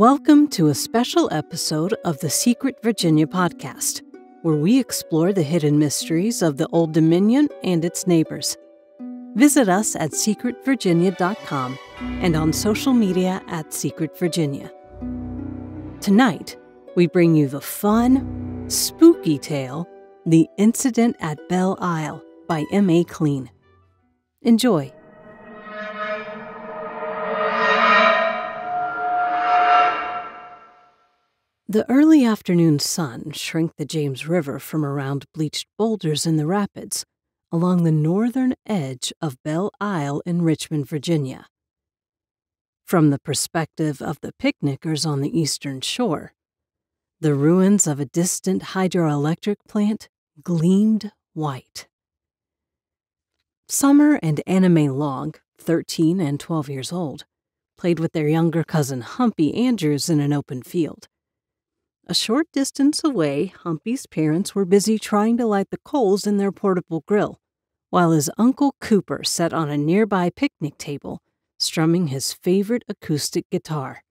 Welcome to a special episode of the Secret Virginia podcast, where we explore the hidden mysteries of the Old Dominion and its neighbors. Visit us at secretvirginia.com and on social media at Secret Virginia. Tonight, we bring you the fun, spooky tale, The Incident at Belle Isle by M.A. Kleen. Enjoy. The early afternoon sun shrank the James River from around bleached boulders in the rapids along the northern edge of Belle Isle in Richmond, Virginia. From the perspective of the picnickers on the eastern shore, the ruins of a distant hydroelectric plant gleamed white. Summer and Anna Mae Long, 13 and 12 years old, played with their younger cousin Humpy Andrews in an open field. A short distance away, Humpy's parents were busy trying to light the coals in their portable grill, while his uncle Cooper sat on a nearby picnic table, strumming his favorite acoustic guitar.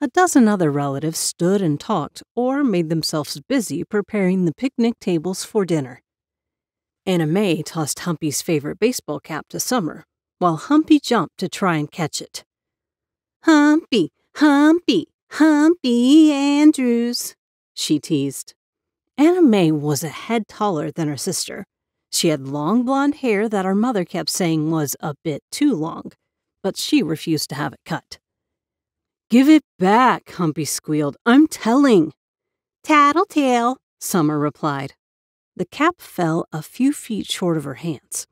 A dozen other relatives stood and talked or made themselves busy preparing the picnic tables for dinner. Anna Mae tossed Humpy's favorite baseball cap to Summer, while Humpy jumped to try and catch it. "Humpy, Humpy! Humpy Andrews," she teased. Anna Mae was a head taller than her sister. She had long blonde hair that her mother kept saying was a bit too long, but she refused to have it cut. "Give it back," Humpy squealed. "I'm telling." "Tattletale," Summer replied. The cap fell a few feet short of her hands,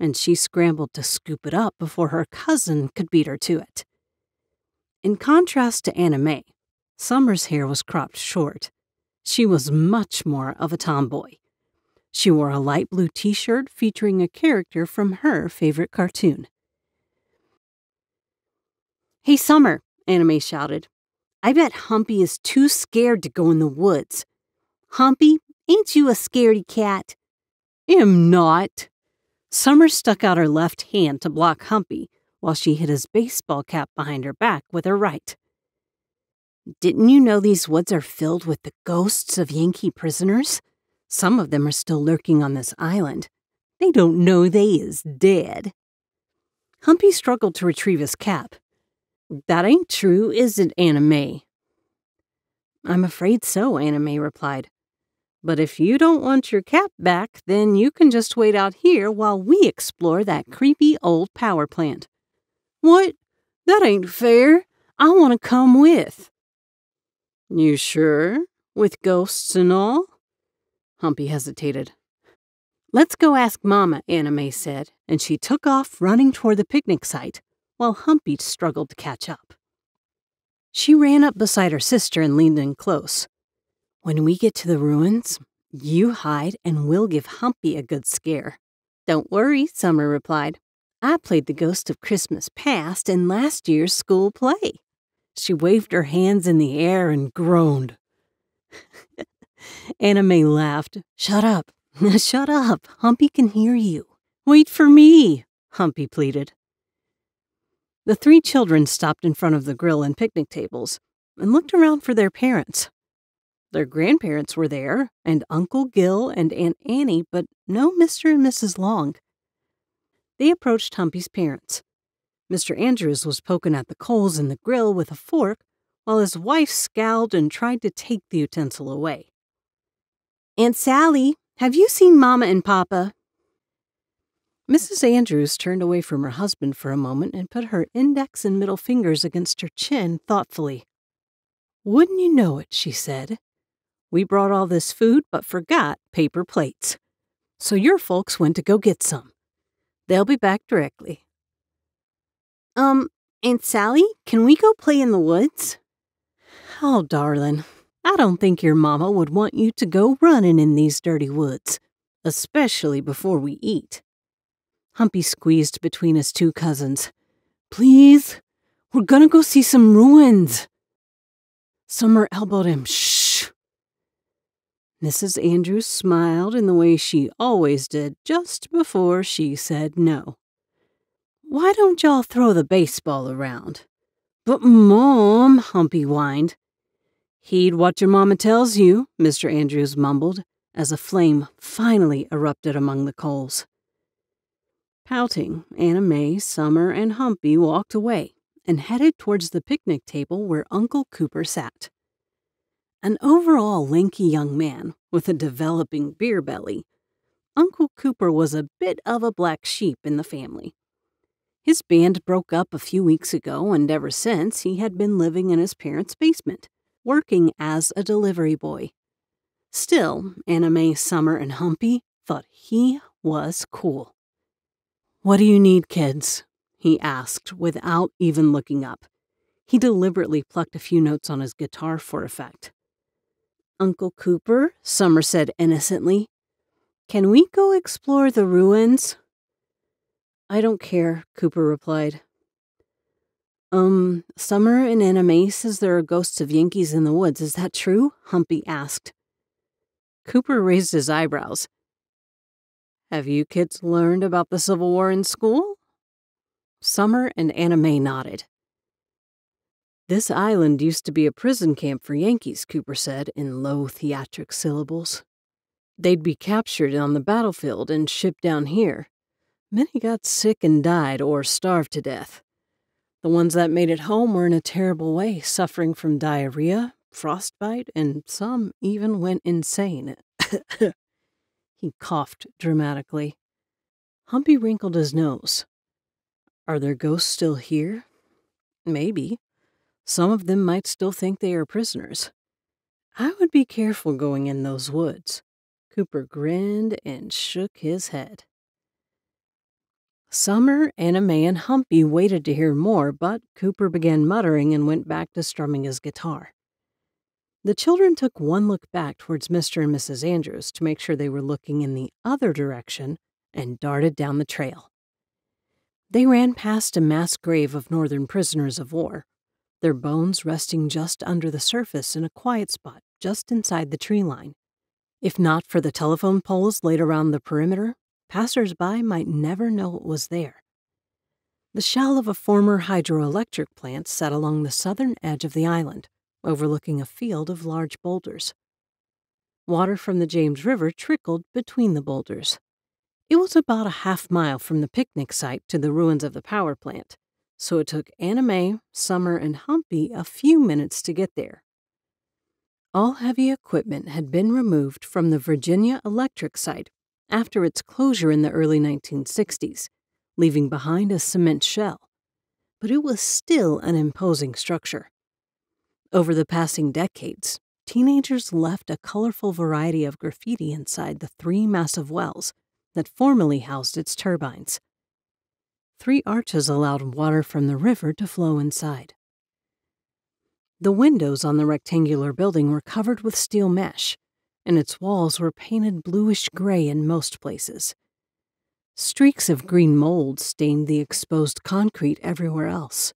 and she scrambled to scoop it up before her cousin could beat her to it. In contrast to Anna Mae, Summer's hair was cropped short. She was much more of a tomboy. She wore a light blue t-shirt featuring a character from her favorite cartoon. "Hey, Summer," Anna Mae shouted. "I bet Humpy is too scared to go in the woods. Humpy, ain't you a scaredy cat?" "Am not." Summer stuck out her left hand to block Humpy, while she hid his baseball cap behind her back with her right. "Didn't you know these woods are filled with the ghosts of Yankee prisoners? Some of them are still lurking on this island. They don't know they is dead." Humpy struggled to retrieve his cap. "That ain't true, is it, Anna Mae?" "I'm afraid so," Anna Mae replied. "But if you don't want your cap back, then you can just wait out here while we explore that creepy old power plant." "What? That ain't fair. I want to come with." "You sure? With ghosts and all?" Humpy hesitated. "Let's go ask Mama," Anna Mae said, and she took off running toward the picnic site, while Humpy struggled to catch up. She ran up beside her sister and leaned in close. "When we get to the ruins, you hide and we'll give Humpy a good scare." "Don't worry," Summer replied. "I played the ghost of Christmas past in last year's school play." She waved her hands in the air and groaned. Anna Mae laughed. "Shut up. Shut up. Humpy can hear you." "Wait for me," Humpy pleaded. The three children stopped in front of the grill and picnic tables and looked around for their parents. Their grandparents were there, and Uncle Gil and Aunt Annie, but no Mr. and Mrs. Long. They approached Humpy's parents. Mr. Andrews was poking at the coals in the grill with a fork, while his wife scowled and tried to take the utensil away. "Aunt Sally, have you seen Mama and Papa?" Mrs. Andrews turned away from her husband for a moment and put her index and middle fingers against her chin thoughtfully. "Wouldn't you know it," she said. "We brought all this food but forgot paper plates. So your folks went to go get some. They'll be back directly." Aunt Sally, can we go play in the woods?" "Oh, darling, I don't think your mama would want you to go running in these dirty woods, especially before we eat." Humpy squeezed between his two cousins. "Please, we're gonna go see some ruins." Summer elbowed him. "Shh." Mrs. Andrews smiled in the way she always did just before she said no. "Why don't y'all throw the baseball around? But, Mom, Humpy whined. Heed what your mama tells you, Mr. Andrews mumbled, as a flame finally erupted among the coals. Pouting, Anna Mae, Summer, and Humpy walked away and headed towards the picnic table where Uncle Cooper sat. An overall lanky young man with a developing beer belly, Uncle Cooper was a bit of a black sheep in the family. His band broke up a few weeks ago, and ever since he had been living in his parents' basement, working as a delivery boy. Still, Anna Mae, Summer, and Humpy thought he was cool. "What do you need, kids?" he asked without even looking up. He deliberately plucked a few notes on his guitar for effect. "Uncle Cooper," Summer said innocently, "can we go explore the ruins?" "I don't care," Cooper replied. Summer and Anna Mae says there are ghosts of Yankees in the woods. Is that true?" Humpy asked. Cooper raised his eyebrows. "Have you kids learned about the Civil War in school?" Summer and Anna Mae nodded. "This island used to be a prison camp for Yankees," Cooper said in low theatric syllables. "They'd be captured on the battlefield and shipped down here. Many got sick and died or starved to death. The ones that made it home were in a terrible way, suffering from diarrhea, frostbite, and some even went insane." He coughed dramatically. Humpy wrinkled his nose. "Are there ghosts still here?" "Maybe. Some of them might still think they are prisoners. I would be careful going in those woods." Cooper grinned and shook his head. Summer, Anna Mae, and Humpy waited to hear more, but Cooper began muttering and went back to strumming his guitar. The children took one look back towards Mr. and Mrs. Andrews to make sure they were looking in the other direction and darted down the trail. They ran past a mass grave of Northern prisoners of war, their bones resting just under the surface in a quiet spot just inside the tree line. If not for the telephone poles laid around the perimeter, passers-by might never know it was there. The shell of a former hydroelectric plant sat along the southern edge of the island, overlooking a field of large boulders. Water from the James River trickled between the boulders. It was about a half-mile from the picnic site to the ruins of the power plant, so it took Anna Mae, Summer, and Humpy a few minutes to get there. All heavy equipment had been removed from the Virginia Electric Site after its closure in the early 1960s, leaving behind a cement shell, but it was still an imposing structure. Over the passing decades, teenagers left a colorful variety of graffiti inside the three massive wells that formerly housed its turbines. Three arches allowed water from the river to flow inside. The windows on the rectangular building were covered with steel mesh, and its walls were painted bluish-gray in most places. Streaks of green mold stained the exposed concrete everywhere else.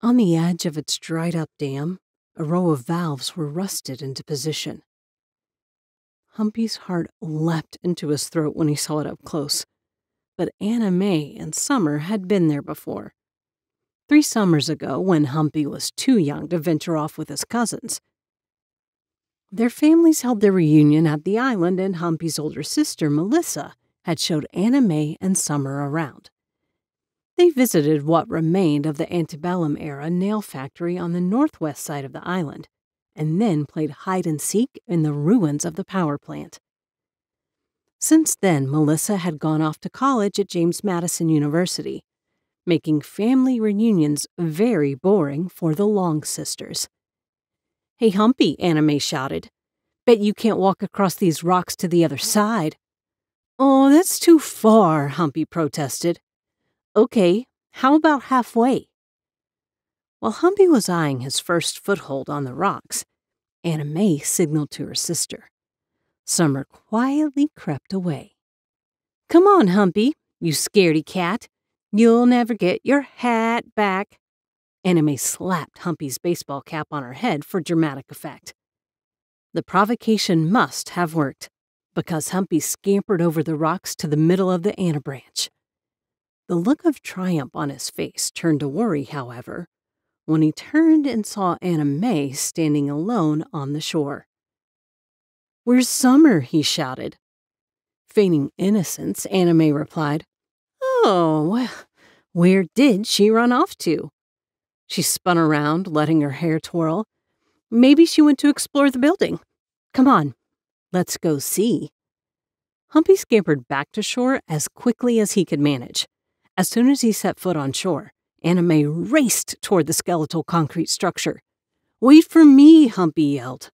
On the edge of its dried-up dam, a row of valves were rusted into position. Humpy's heart leapt into his throat when he saw it up close, but Anna Mae and Summer had been there before. 3 summers ago, when Humpy was too young to venture off with his cousins. Their families held their reunion at the island, and Humpy's older sister, Melissa, had showed Anna Mae and Summer around. They visited what remained of the antebellum-era nail factory on the northwest side of the island, and then played hide-and-seek in the ruins of the power plant. Since then, Melissa had gone off to college at James Madison University, making family reunions very boring for the Long sisters. "Hey, Humpy," Anna Mae shouted. "Bet you can't walk across these rocks to the other side." "Oh, that's too far," Humpy protested. "Okay, how about halfway?" While Humpy was eyeing his first foothold on the rocks, Anna Mae signaled to her sister. Summer quietly crept away. "Come on, Humpy, you scaredy cat. You'll never get your hat back." Anna Mae slapped Humpy's baseball cap on her head for dramatic effect. The provocation must have worked, because Humpy scampered over the rocks to the middle of the Anna branch. The look of triumph on his face turned to worry, however, when he turned and saw Anna Mae standing alone on the shore. "Where's Summer?" he shouted. Feigning innocence, Anna Mae replied, "Oh, well, where did she run off to?" She spun around, letting her hair twirl. "Maybe she went to explore the building. Come on, let's go see." Humpy scampered back to shore as quickly as he could manage. As soon as he set foot on shore, Anna Mae raced toward the skeletal concrete structure. "Wait for me," Humpy yelled.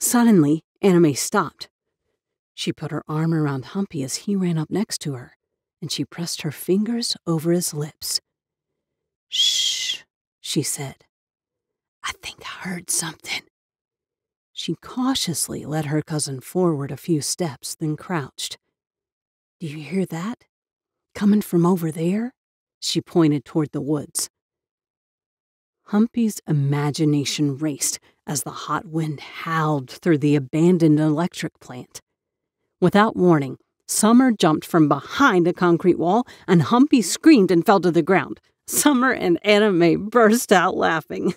Suddenly, Anna Mae stopped. She put her arm around Humpy as he ran up next to her, and she pressed her fingers over his lips. "Shh," she said. "I think I heard something." She cautiously led her cousin forward a few steps, then crouched. "Do you hear that? Coming from over there?" She pointed toward the woods. Humpy's imagination raced as the hot wind howled through the abandoned electric plant. Without warning, Summer jumped from behind a concrete wall, and Humpy screamed and fell to the ground. Summer and Anna Mae burst out laughing.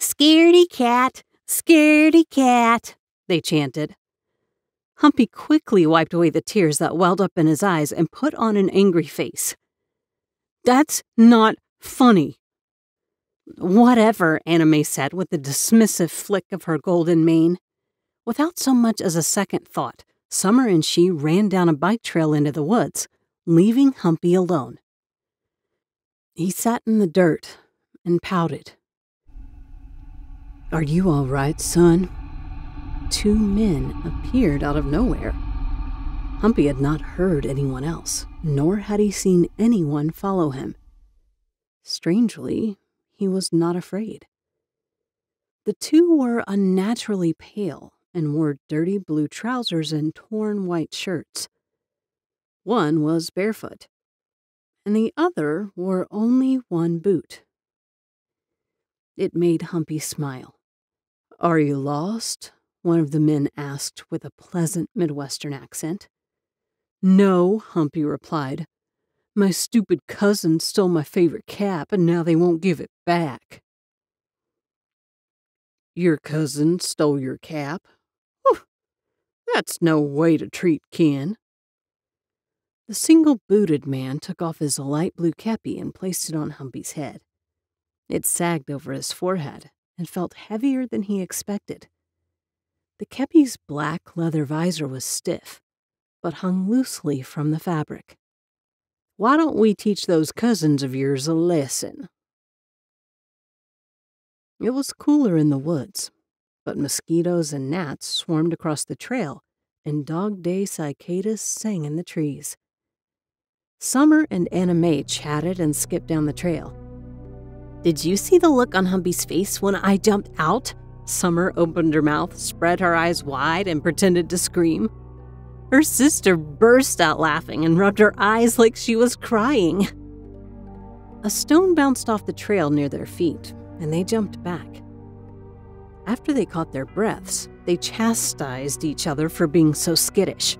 "Scaredy cat, scaredy cat," they chanted. Humpy quickly wiped away the tears that welled up in his eyes and put on an angry face. "That's not funny." "Whatever," Anna Mae said with a dismissive flick of her golden mane. Without so much as a second thought, Summer and she ran down a bike trail into the woods, leaving Humpy alone. He sat in the dirt and pouted. "Are you all right, son?" Two men appeared out of nowhere. Humpy had not heard anyone else, nor had he seen anyone follow him. Strangely, he was not afraid. The two were unnaturally pale and wore dirty blue trousers and torn white shirts. One was barefoot, and the other wore only one boot. It made Humpy smile. "Are you lost?" one of the men asked with a pleasant Midwestern accent. "No," Humpy replied. "My stupid cousin stole my favorite cap, and now they won't give it back." "Your cousin stole your cap? Whew, that's no way to treat kin." The single-booted man took off his light blue cappy and placed it on Humpy's head. It sagged over his forehead and felt heavier than he expected. The kepi's black leather visor was stiff, but hung loosely from the fabric. "Why don't we teach those cousins of yours a lesson?" It was cooler in the woods, but mosquitoes and gnats swarmed across the trail, and dog-day cicadas sang in the trees. Summer and Anna Mae chatted and skipped down the trail. "Did you see the look on Humpy's face when I jumped out?" Summer opened her mouth, spread her eyes wide, and pretended to scream. Her sister burst out laughing and rubbed her eyes like she was crying. A stone bounced off the trail near their feet, and they jumped back. After they caught their breaths, they chastised each other for being so skittish.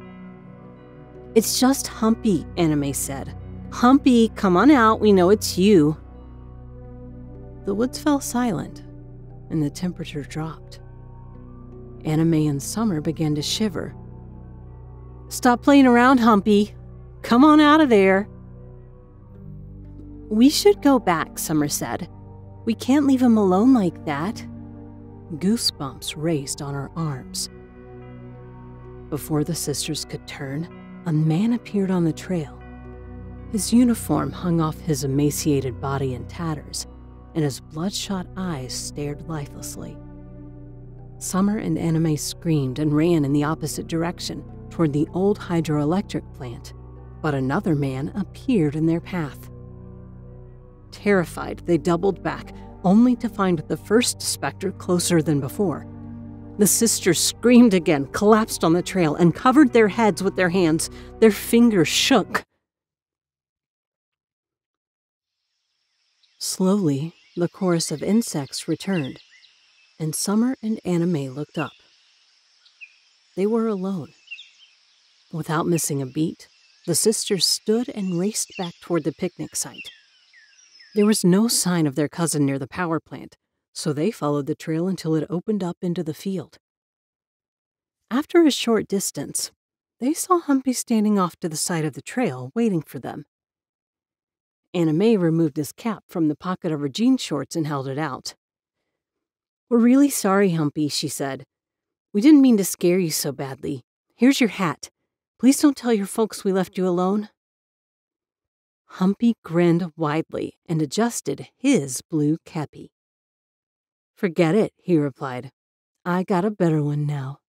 "It's just Humpy," Anna Mae said. "Humpy, come on out, we know it's you." The woods fell silent, and the temperature dropped. Anna Mae and Summer began to shiver. "Stop playing around, Humpy. Come on out of there." "We should go back," Summer said. "We can't leave him alone like that." Goosebumps raced on her arms. Before the sisters could turn, a man appeared on the trail. His uniform hung off his emaciated body in tatters, and his bloodshot eyes stared lifelessly. Summer and Anna Mae screamed and ran in the opposite direction, toward the old hydroelectric plant, but another man appeared in their path. Terrified, they doubled back, only to find the first specter closer than before. The sisters screamed again, collapsed on the trail, and covered their heads with their hands. Their fingers shook. Slowly, the chorus of insects returned, and Summer and Anna Mae looked up. They were alone. Without missing a beat, the sisters stood and raced back toward the picnic site. There was no sign of their cousin near the power plant, so they followed the trail until it opened up into the field. After a short distance, they saw Humpy standing off to the side of the trail, waiting for them. Anna Mae removed his cap from the pocket of her jean shorts and held it out. "We're really sorry, Humpy," she said. "We didn't mean to scare you so badly. Here's your hat. Please don't tell your folks we left you alone." Humpy grinned widely and adjusted his blue cappy. "Forget it," he replied. "I got a better one now."